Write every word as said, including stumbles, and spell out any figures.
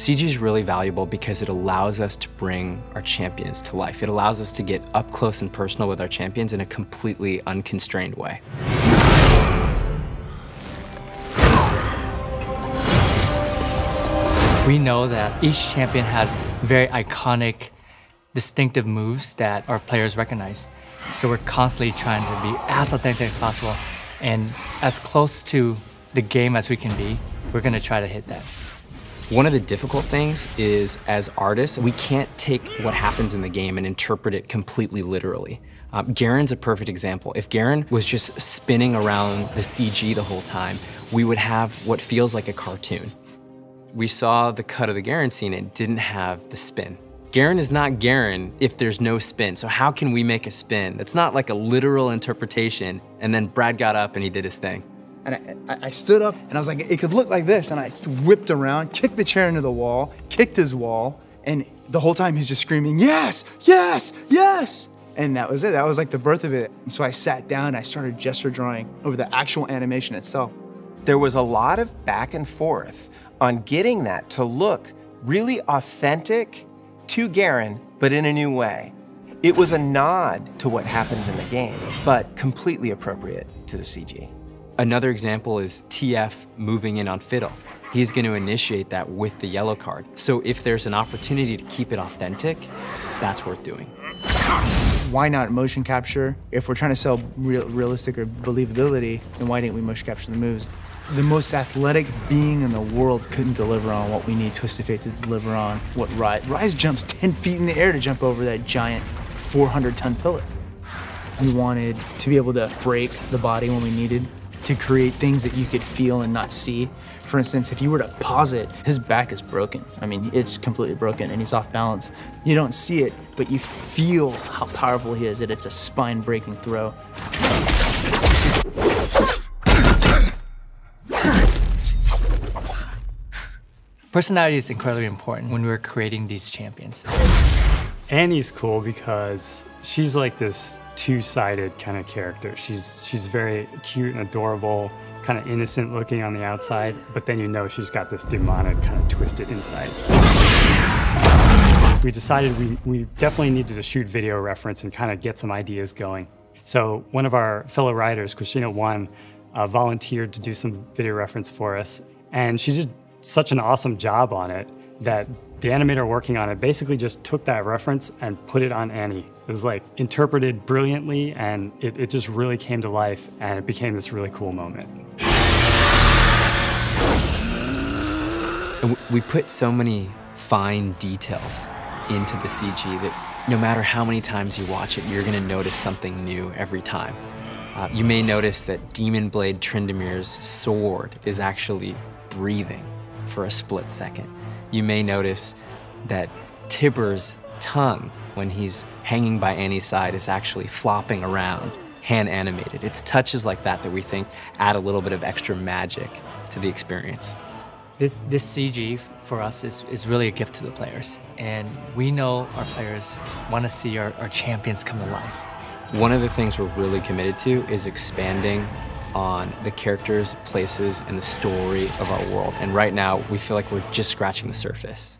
C G is really valuable because it allows us to bring our champions to life. It allows us to get up close and personal with our champions in a completely unconstrained way. We know that each champion has very iconic, distinctive moves that our players recognize. So we're constantly trying to be as authentic as possible and as close to the game as we can be. We're going to try to hit that. One of the difficult things is, as artists, we can't take what happens in the game and interpret it completely literally. Um, Garen's a perfect example. If Garen was just spinning around the C G the whole time, we would have what feels like a cartoon. We saw the cut of the Garen scene and it didn't have the spin. Garen is not Garen if there's no spin, so how can we make a spin? That's not like a literal interpretation, and then Brad got up and he did his thing. And I, I stood up, and I was like, it could look like this. And I whipped around, kicked the chair into the wall, kicked his wall, and the whole time he's just screaming, yes, yes, yes. And that was it. That was like the birth of it. And so I sat down, and I started gesture drawing over the actual animation itself. There was a lot of back and forth on getting that to look really authentic to Garen, but in a new way. It was a nod to what happens in the game, but completely appropriate to the C G. Another example is T F moving in on Fiddle. He's going to initiate that with the yellow card. So if there's an opportunity to keep it authentic, that's worth doing. Why not motion capture? If we're trying to sell real, realistic or believability, then why didn't we motion capture the moves? The most athletic being in the world couldn't deliver on what we need Twisted Fate to deliver on. What Rise? Rise jumps ten feet in the air to jump over that giant four hundred ton pillar. We wanted to be able to break the body when we needed, to create things that you could feel and not see. For instance, if you were to pause it, his back is broken. I mean, it's completely broken and he's off balance. You don't see it, but you feel how powerful he is, that it's a spine-breaking throw. Personality is incredibly important when we're creating these champions. Annie's cool because she's like this two-sided kind of character. She's, she's very cute and adorable, kind of innocent looking on the outside, but then you know she's got this demonic kind of twisted inside. We decided we, we definitely needed to shoot video reference and kind of get some ideas going. So one of our fellow writers, Christina Wan, uh, volunteered to do some video reference for us, and she did such an awesome job on it that the animator working on it basically just took that reference and put it on Annie. It was like interpreted brilliantly, and it, it just really came to life, and it became this really cool moment. We put so many fine details into the C G that no matter how many times you watch it, you're gonna notice something new every time. Uh, you may notice that Demon Blade Tryndamere's sword is actually breathing for a split second. You may notice that Tibbers' tongue, when he's hanging by Annie's side, is actually flopping around, hand animated. It's touches like that that we think add a little bit of extra magic to the experience. This, this C G for us is, is really a gift to the players. And we know our players want to see our, our champions come to life. One of the things we're really committed to is expanding on the characters, places, and the story of our world. And right now, we feel like we're just scratching the surface.